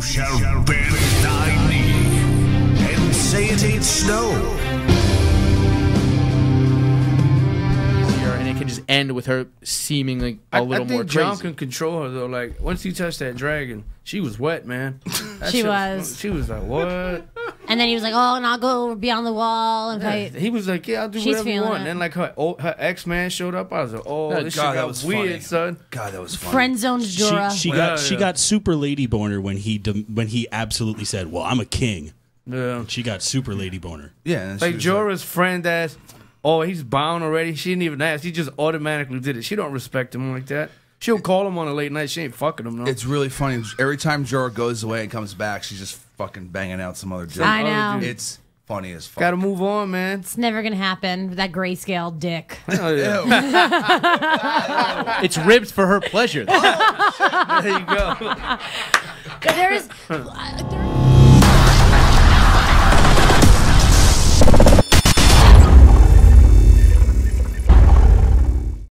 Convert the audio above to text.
You shall bend thy knee and say it ain't snow. And it can just end with her seeming like a little more crazy. I think John can control her though. Like once he touched that dragon, she was wet, man. She was like, what? And then he was like, oh, and I'll go beyond the wall and fight. He was like, yeah, I'll do whatever you want. And then like her ex man showed up. I was like, oh, this shit got weird, son. God, that was funny. Friend zoned Jorah. She got super lady boner when he absolutely said, well, I'm a king. Yeah. She got super lady boner. Yeah, like Jorah's friend ass. Oh, he's bound already. She didn't even ask. He just automatically did it. She don't respect him like that. She'll call him on a late night. She ain't fucking him, no. It's really funny. Every time Jorah goes away and comes back, she's just fucking banging out some other joke. I know. It's funny as fuck. Gotta move on, man. It's never gonna happen with that grayscale dick. Oh, yeah. It's ribbed for her pleasure. Oh, there you go. There's...